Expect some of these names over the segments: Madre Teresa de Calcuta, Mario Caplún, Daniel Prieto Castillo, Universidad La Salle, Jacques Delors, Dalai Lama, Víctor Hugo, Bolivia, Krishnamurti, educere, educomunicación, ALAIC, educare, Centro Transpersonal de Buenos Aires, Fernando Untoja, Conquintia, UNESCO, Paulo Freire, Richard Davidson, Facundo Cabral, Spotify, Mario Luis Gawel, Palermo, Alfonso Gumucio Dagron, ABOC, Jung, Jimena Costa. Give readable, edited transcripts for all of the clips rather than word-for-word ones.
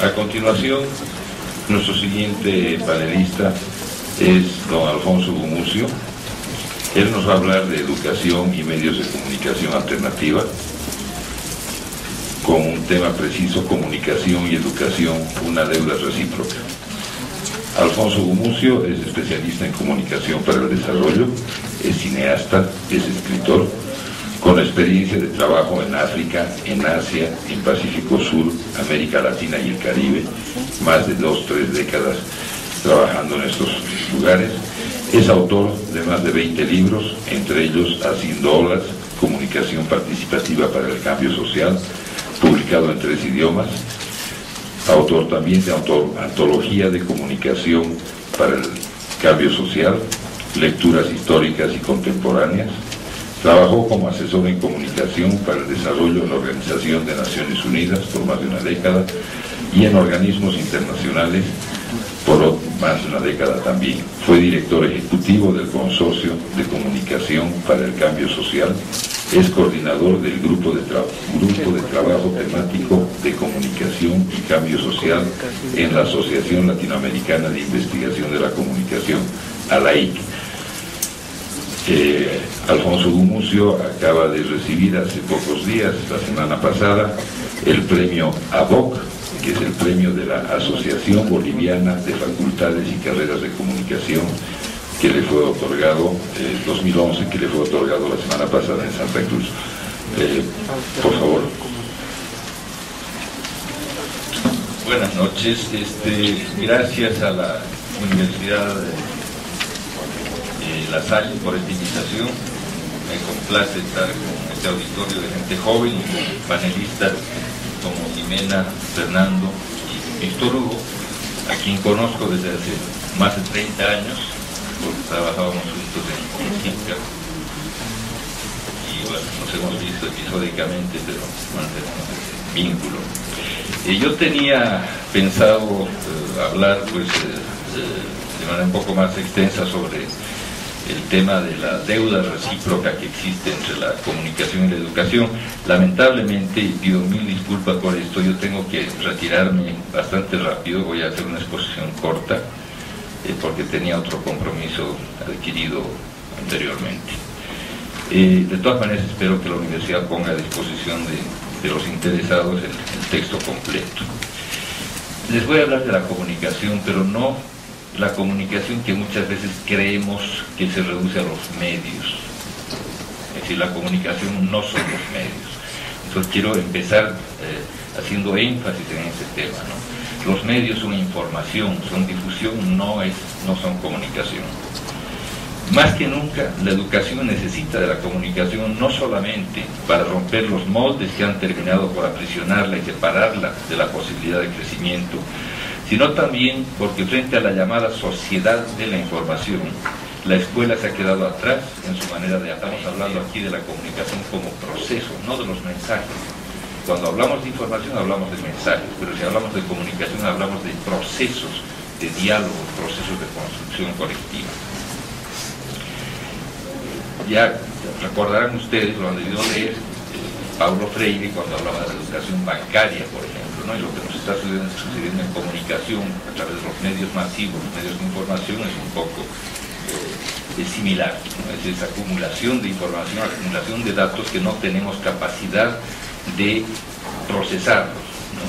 A continuación, nuestro siguiente panelista es don Alfonso Gumucio. Él nos va a hablar de educación y medios de comunicación alternativa, con un tema preciso: comunicación y educación, una deuda recíproca. Alfonso Gumucio es especialista en comunicación para el desarrollo, es cineasta, es escritor, con experiencia de trabajo en África, en Asia, en Pacífico Sur, América Latina y el Caribe, más de 2 o 3 décadas trabajando en estos lugares. Es autor de más de 20 libros, entre ellos Haciendo Olas, Comunicación Participativa para el Cambio Social, publicado en 3 idiomas. Autor también de Antología de Comunicación para el Cambio Social, Lecturas Históricas y Contemporáneas. Trabajó como asesor en comunicación para el desarrollo en la Organización de Naciones Unidas por más de una década y en organismos internacionales por más de una década también. Fue director ejecutivo del Consorcio de Comunicación para el Cambio Social. Es coordinador del Grupo de Trabajo Temático de Comunicación y Cambio Social en la Asociación Latinoamericana de Investigación de la Comunicación, ALAIC. Alfonso Gumucio acaba de recibir hace pocos días, la semana pasada, el premio ABOC, que es el premio de la Asociación Boliviana de Facultades y Carreras de Comunicación, que le fue otorgado en 2011, que le fue otorgado la semana pasada en Santa Cruz. Por favor. Buenas noches. Gracias a la Universidad La Salle por esta invitación. Me complace estar con este auditorio de gente joven y panelistas como Jimena, Fernando y Víctor Hugo, a quien conozco desde hace más de 30 años. Porque trabajábamos juntos en Conquintia y bueno, nos hemos visto episódicamente, pero mantenemos ese vínculo. Yo tenía pensado hablar de manera un poco más extensa sobre el tema de la deuda recíproca que existe entre la comunicación y la educación. Lamentablemente, y pido mil disculpas por esto, yo tengo que retirarme bastante rápido. Voy a hacer una exposición corta, porque tenía otro compromiso adquirido anteriormente. De todas maneras, espero que la universidad ponga a disposición de los interesados el texto completo. Les voy a hablar de la comunicación, pero no la comunicación que muchas veces creemos que se reduce a los medios. Es decir, la comunicación no son los medios. Entonces quiero empezar haciendo énfasis en ese tema, ¿no? Los medios son información, son difusión, no son comunicación. Más que nunca, la educación necesita de la comunicación, no solamente para romper los moldes que han terminado por aprisionarla y separarla de la posibilidad de crecimiento, sino también porque frente a la llamada sociedad de la información, la escuela se ha quedado atrás en su manera de aprender. Estamos hablando aquí de la comunicación como proceso, no de los mensajes. Cuando hablamos de información hablamos de mensajes, pero si hablamos de comunicación hablamos de procesos de diálogo, procesos de construcción colectiva. Ya recordarán ustedes, lo han debido leer, Paulo Freire cuando hablaba de la educación bancaria, por ejemplo, ¿no? Y lo que nos está sucediendo en comunicación a través de los medios masivos, los medios de información, es un poco es similar, ¿no? Es esa acumulación de información, acumulación de datos que no tenemos capacidad de procesarlos, ¿no?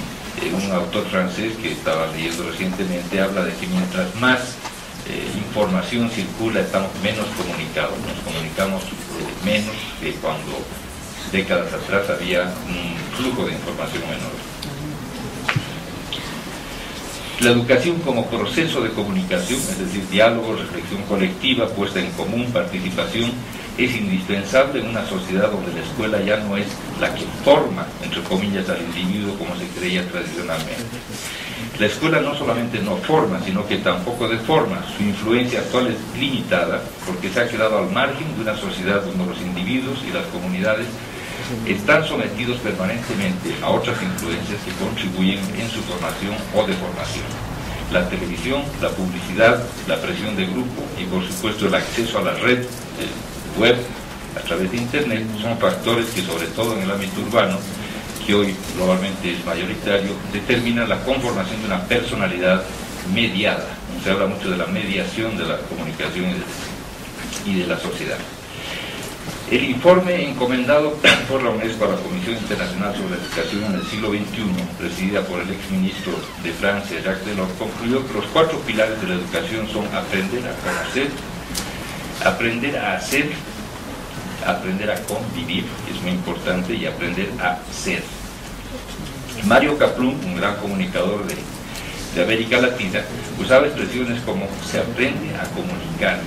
Un autor francés que estaba leyendo recientemente habla de que mientras más información circula, estamos menos comunicados, nos comunicamos menos que cuando décadas atrás había un flujo de información menor. La educación como proceso de comunicación, es decir, diálogo, reflexión colectiva, puesta en común, participación, es indispensable en una sociedad donde la escuela ya no es la que forma, entre comillas, al individuo como se creía tradicionalmente. La escuela no solamente no forma, sino que tampoco deforma. Su influencia actual es limitada, porque se ha quedado al margen de una sociedad donde los individuos y las comunidades están sometidos permanentemente a otras influencias que contribuyen en su formación o deformación. La televisión, la publicidad, la presión de grupo y, por supuesto, el acceso a la red web a través de Internet son factores que, sobre todo en el ámbito urbano, que hoy globalmente es mayoritario, determina la conformación de una personalidad mediada. Se habla mucho de la mediación de la comunicación y de la sociedad. El informe encomendado por la UNESCO a la Comisión Internacional sobre la Educación en el siglo XXI, presidida por el exministro de Francia, Jacques Delors, concluyó que los cuatro pilares de la educación son aprender a conocer, aprender a hacer, aprender a convivir, que es muy importante, y aprender a ser. Mario Caplún, un gran comunicador de América Latina, usaba expresiones como se aprende a comunicar,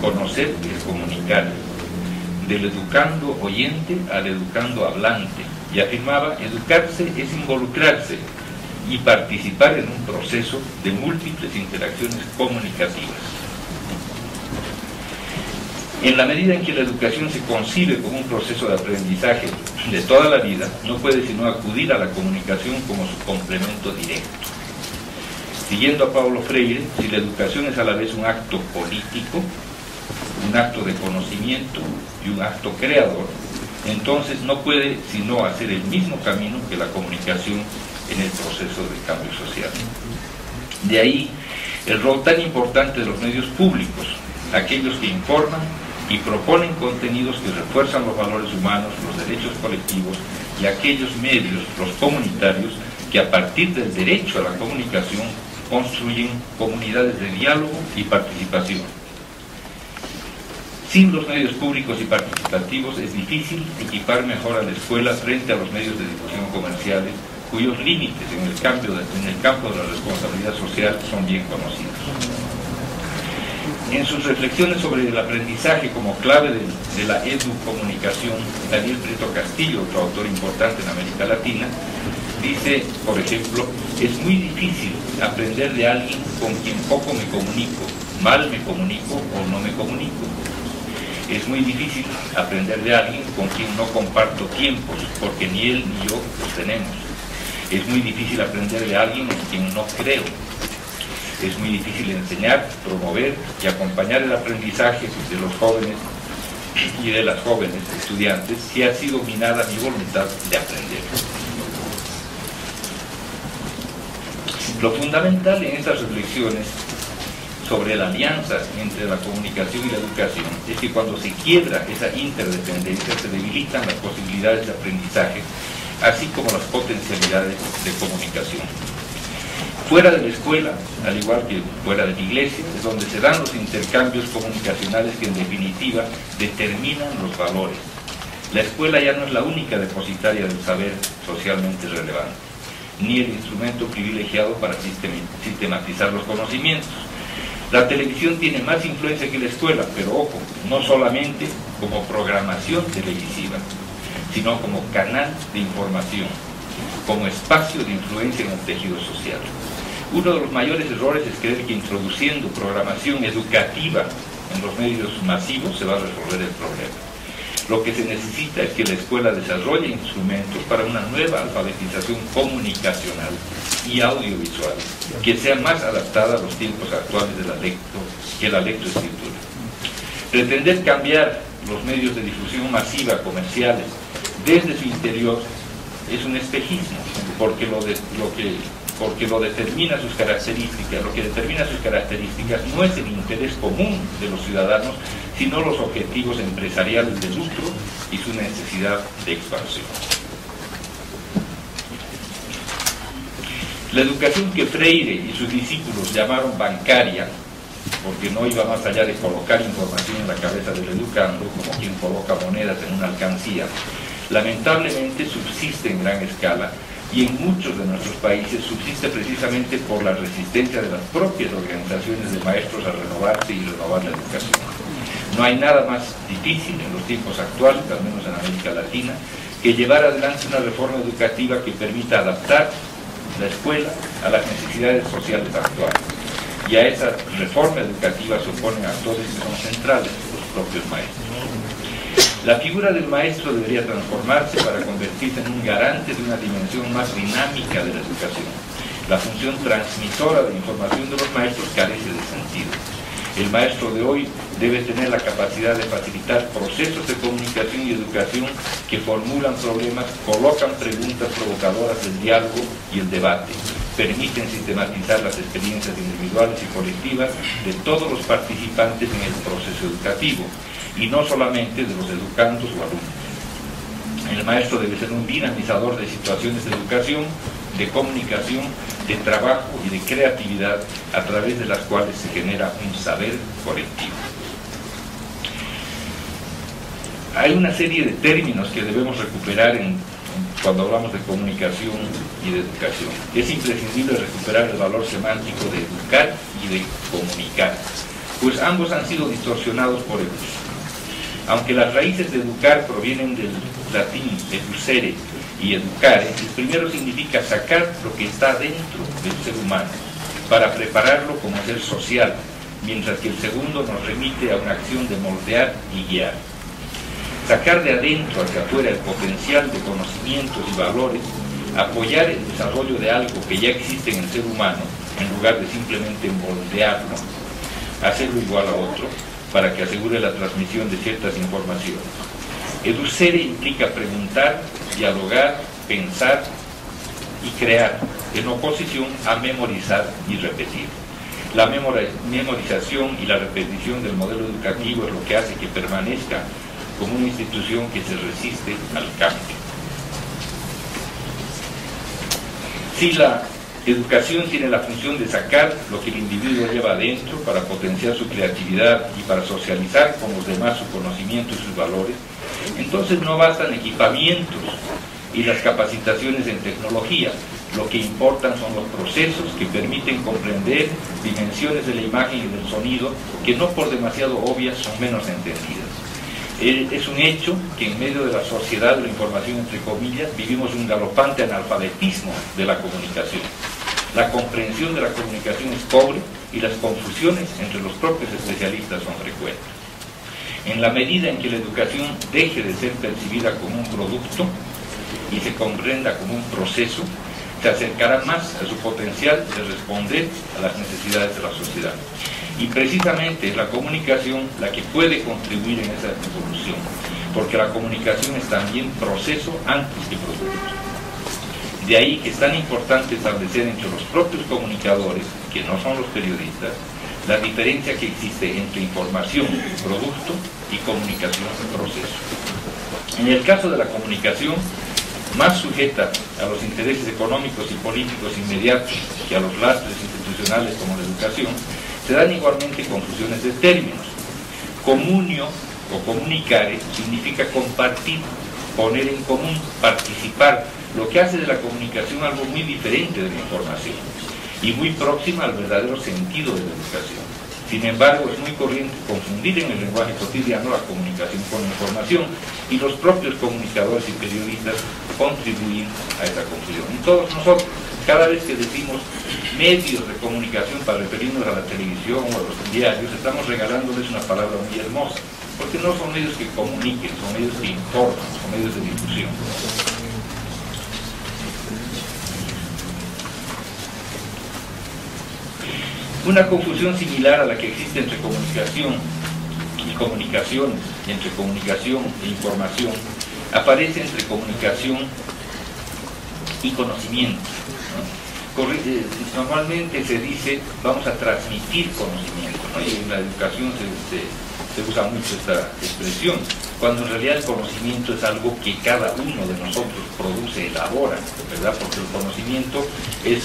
conocer es comunicar, del educando oyente al educando hablante, y afirmaba educarse es involucrarse y participar en un proceso de múltiples interacciones comunicativas. En la medida en que la educación se concibe como un proceso de aprendizaje de toda la vida, no puede sino acudir a la comunicación como su complemento directo. Siguiendo a Paulo Freire, si la educación es a la vez un acto político, un acto de conocimiento y un acto creador, entonces no puede sino hacer el mismo camino que la comunicación en el proceso de cambio social. De ahí el rol tan importante de los medios públicos, aquellos que informan y proponen contenidos que refuerzan los valores humanos, los derechos colectivos, y aquellos medios, los comunitarios, que a partir del derecho a la comunicación construyen comunidades de diálogo y participación. Sin los medios públicos y participativos es difícil equipar mejor a la escuela frente a los medios de difusión comerciales, cuyos límites en el campo de la responsabilidad social son bien conocidos. En sus reflexiones sobre el aprendizaje como clave de la educomunicación, Daniel Prieto Castillo, otro autor importante en América Latina, dice, por ejemplo, es muy difícil aprender de alguien con quien poco me comunico, mal me comunico o no me comunico. Es muy difícil aprender de alguien con quien no comparto tiempos, porque ni él ni yo los tenemos. Es muy difícil aprender de alguien en quien no creo. Es muy difícil enseñar, promover y acompañar el aprendizaje de los jóvenes y de las jóvenes estudiantes si ha sido minada mi voluntad de aprender. Lo fundamental en estas reflexiones sobre la alianza entre la comunicación y la educación es que cuando se quiebra esa interdependencia se debilitan las posibilidades de aprendizaje, así como las potencialidades de comunicación. Fuera de la escuela, al igual que fuera de la iglesia, es donde se dan los intercambios comunicacionales que en definitiva determinan los valores. La escuela ya no es la única depositaria del saber socialmente relevante, ni el instrumento privilegiado para sistematizar los conocimientos. La televisión tiene más influencia que la escuela, pero ojo, no solamente como programación televisiva, sino como canal de información, como espacio de influencia en el tejido social. Uno de los mayores errores es creer que introduciendo programación educativa en los medios masivos se va a resolver el problema. Lo que se necesita es que la escuela desarrolle instrumentos para una nueva alfabetización comunicacional y audiovisual, que sea más adaptada a los tiempos actuales que la lectoescritura. Pretender cambiar los medios de difusión masiva comerciales desde su interior es un espejismo, porque lo que determina sus características no es el interés común de los ciudadanos, sino los objetivos empresariales de lucro y su necesidad de expansión. La educación que Freire y sus discípulos llamaron bancaria, porque no iba más allá de colocar información en la cabeza del educando, como quien coloca monedas en una alcancía, lamentablemente subsiste en gran escala, y en muchos de nuestros países subsiste precisamente por la resistencia de las propias organizaciones de maestros a renovarse y renovar la educación. No hay nada más difícil en los tiempos actuales, al menos en América Latina, que llevar adelante una reforma educativa que permita adaptar la escuela a las necesidades sociales actuales. Y a esa reforma educativa se oponen actores que son centrales, los propios maestros. La figura del maestro debería transformarse para convertirse en un garante de una dimensión más dinámica de la educación. La función transmisora de información de los maestros carece de sentido. El maestro de hoy debe tener la capacidad de facilitar procesos de comunicación y educación que formulan problemas, colocan preguntas provocadoras del diálogo y el debate, permiten sistematizar las experiencias individuales y colectivas de todos los participantes en el proceso educativo, y no solamente de los educandos o alumnos. El maestro debe ser un dinamizador de situaciones de educación, de comunicación, de trabajo y de creatividad, a través de las cuales se genera un saber colectivo. Hay una serie de términos que debemos recuperar cuando hablamos de comunicación y de educación. Es imprescindible recuperar el valor semántico de educar y de comunicar, pues ambos han sido distorsionados por el uso. Aunque las raíces de educar provienen del latín educere y educare, el primero significa sacar lo que está dentro del ser humano para prepararlo como ser social, mientras que el segundo nos remite a una acción de moldear y guiar. Sacar de adentro hacia afuera el potencial de conocimientos y valores, apoyar el desarrollo de algo que ya existe en el ser humano, en lugar de simplemente moldearlo, hacerlo igual a otro, para que asegure la transmisión de ciertas informaciones. Educere implica preguntar, dialogar, pensar y crear, en oposición a memorizar y repetir. La memorización y la repetición del modelo educativo es lo que hace que permanezca como una institución que se resiste al cambio. Si la educación tiene la función de sacar lo que el individuo lleva adentro para potenciar su creatividad y para socializar con los demás su conocimiento y sus valores, entonces no bastan equipamientos y las capacitaciones en tecnología. Lo que importan son los procesos que permiten comprender dimensiones de la imagen y del sonido que, no por demasiado obvias, son menos entendidas. Es un hecho que en medio de la sociedad de la información, entre comillas, vivimos un galopante analfabetismo de la comunicación. La comprensión de la comunicación es pobre y las confusiones entre los propios especialistas son frecuentes. En la medida en que la educación deje de ser percibida como un producto y se comprenda como un proceso, se acercará más a su potencial de responder a las necesidades de la sociedad. Y precisamente es la comunicación la que puede contribuir en esa evolución, porque la comunicación es también proceso antes que producto. De ahí que es tan importante establecer entre los propios comunicadores, que no son los periodistas, la diferencia que existe entre información, producto, y comunicación, proceso. En el caso de la comunicación, más sujeta a los intereses económicos y políticos inmediatos que a los lastres institucionales como la educación, se dan igualmente confusiones de términos. Comunio o comunicare significa compartir, poner en común, participar, lo que hace de la comunicación algo muy diferente de la información y muy próxima al verdadero sentido de la educación. Sin embargo, es muy corriente confundir en el lenguaje cotidiano la comunicación con información, y los propios comunicadores y periodistas contribuyen a esa confusión. Y todos nosotros, cada vez que decimos medios de comunicación para referirnos a la televisión o a los diarios, estamos regalándoles una palabra muy hermosa, porque no son medios que comuniquen, son medios que informan, son medios de difusión. Una confusión similar a la que existe entre comunicación y comunicaciones, entre comunicación e información, aparece entre comunicación y conocimiento. Normalmente se dice, vamos a transmitir conocimiento, ¿no? Y en la educación se usa mucho esta expresión, cuando en realidad el conocimiento es algo que cada uno de nosotros produce, elabora, ¿verdad? Porque el conocimiento es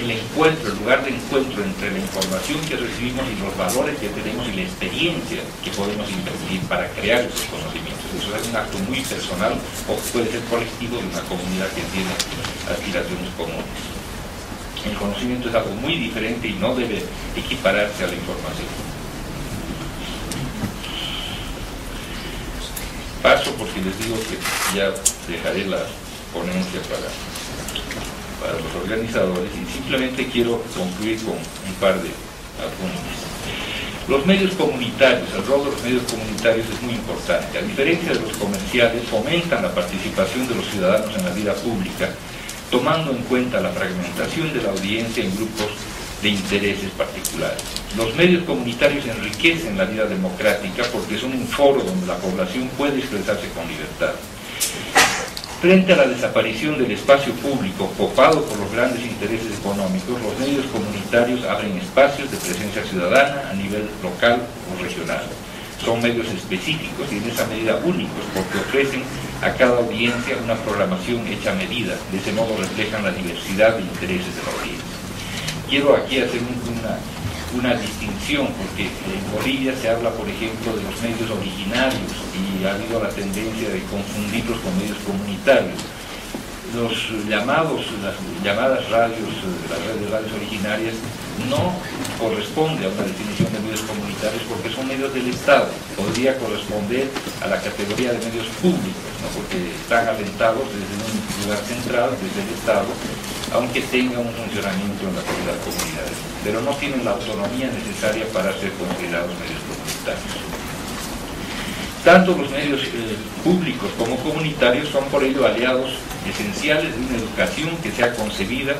el encuentro, el lugar de encuentro entre la información que recibimos y los valores que tenemos y la experiencia que podemos invertir para crear esos conocimientos. Eso es un acto muy personal o puede ser colectivo de una comunidad que tiene aspiraciones comunes. El conocimiento es algo muy diferente y no debe equipararse a la información. Paso porque les digo que ya dejaré la ponencia para los organizadores, y simplemente quiero concluir con un par de apuntes. Los medios comunitarios, el rol de los medios comunitarios es muy importante. A diferencia de los comerciales, fomentan la participación de los ciudadanos en la vida pública, tomando en cuenta la fragmentación de la audiencia en grupos de intereses particulares. Los medios comunitarios enriquecen la vida democrática porque son un foro donde la población puede expresarse con libertad. Frente a la desaparición del espacio público copado por los grandes intereses económicos, los medios comunitarios abren espacios de presencia ciudadana a nivel local o regional. Son medios específicos y en esa medida únicos porque ofrecen a cada audiencia una programación hecha a medida. De ese modo reflejan la diversidad de intereses de la audiencia. Quiero aquí hacer una distinción, porque en Bolivia se habla, por ejemplo, de los medios originarios y ha habido la tendencia de confundirlos con medios comunitarios. Las llamadas radios, las redes de radios originarias, no corresponde a una definición de medios comunitarios porque son medios del Estado. Podría corresponder a la categoría de medios públicos, ¿no? Porque están alentados desde un lugar central, desde el Estado, aunque tenga un funcionamiento en la comunidad de comunidades, pero no tienen la autonomía necesaria para ser considerados medios comunitarios. Tanto los medios públicos como comunitarios son por ello aliados esenciales de una educación que sea concebida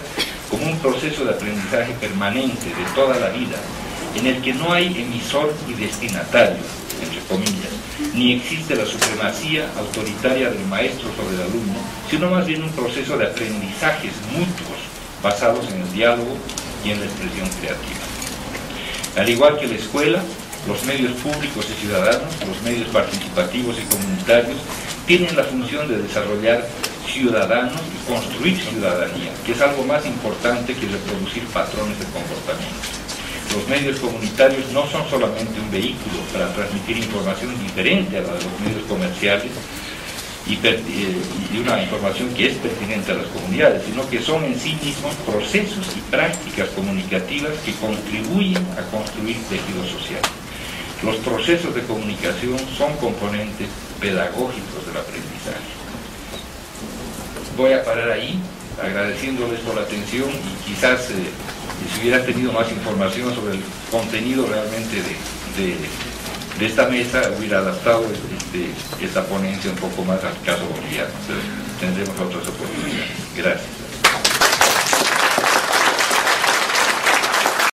como un proceso de aprendizaje permanente de toda la vida, en el que no hay emisor y destinatario, entre comillas, ni existe la supremacía autoritaria del maestro sobre el alumno, sino más bien un proceso de aprendizajes mutuos basados en el diálogo y en la expresión creativa. Al igual que la escuela, los medios públicos y ciudadanos, los medios participativos y comunitarios, tienen la función de desarrollar ciudadanos y construir ciudadanía, que es algo más importante que reproducir patrones de comportamiento. Los medios comunitarios no son solamente un vehículo para transmitir información diferente a la de los medios comerciales y una información que es pertinente a las comunidades, sino que son en sí mismos procesos y prácticas comunicativas que contribuyen a construir tejido social. Los procesos de comunicación son componentes pedagógicos del aprendizaje. Voy a parar ahí, agradeciéndoles por la atención y quizás... si hubiera tenido más información sobre el contenido realmente de esta mesa, hubiera adaptado esta ponencia un poco más al caso boliviano. Entonces, tendremos otras oportunidades. Gracias.